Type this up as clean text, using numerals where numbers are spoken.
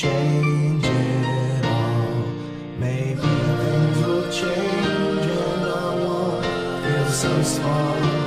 change at all. Maybe things will change and I won't feel so small.